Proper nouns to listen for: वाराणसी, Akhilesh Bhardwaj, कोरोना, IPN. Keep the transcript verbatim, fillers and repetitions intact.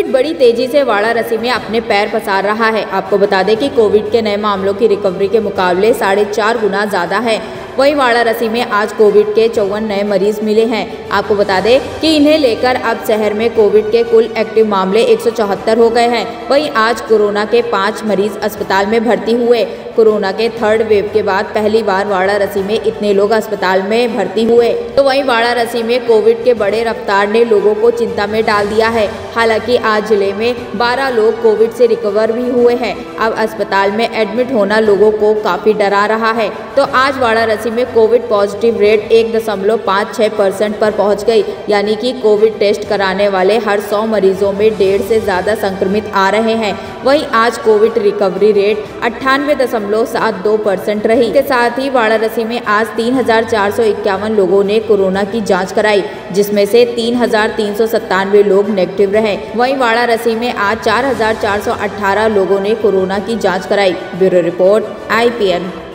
Covid बड़ी तेजी से वाराणसी में अपने पैर पसार रहा है। आपको बता दें कि कोविड के नए मामलों की रिकवरी के मुकाबले साढ़े चार गुना ज़्यादा है। वहीं वाराणसी में आज कोविड के चौवन नए मरीज मिले हैं। आपको बता दें कि इन्हें लेकर अब शहर में कोविड के कुल एक्टिव मामले एक सौ चौहत्तर हो गए हैं। वहीं आज कोरोना के पाँच मरीज अस्पताल में भर्ती हुए। कोरोना के थर्ड वेव के बाद पहली बार वाराणसी में इतने लोग अस्पताल में भर्ती हुए, तो वहीं वाराणसी में कोविड के बड़े रफ्तार ने लोगों को चिंता में डाल दिया है। हालांकि आज जिले में बारह लोग कोविड से रिकवर भी हुए हैं। अब अस्पताल में एडमिट होना लोगों को काफ़ी डरा रहा है। तो आज वाराणसी में कोविड पॉजिटिव रेट एक दशमलव पाँच छः परसेंट पर पहुँच गई, यानी कि कोविड टेस्ट कराने वाले हर सौ मरीजों में डेढ़ से ज़्यादा संक्रमित आ रहे हैं। वहीं आज कोविड रिकवरी रेट अट्ठानवे दशमलव सात दो परसेंट रही। इसके साथ ही वाराणसी में आज तीन हज़ार चार सौ इक्यावन लोगों ने कोरोना की जाँच कराई, जिसमें से तीन हज़ार तीन सौ सत्तानवे लोग नेगेटिव रहे। वहीं वाराणसी में आज चार हज़ार चार सौ अठारह लोगों ने कोरोना की जांच कराई। Bureau report I P N.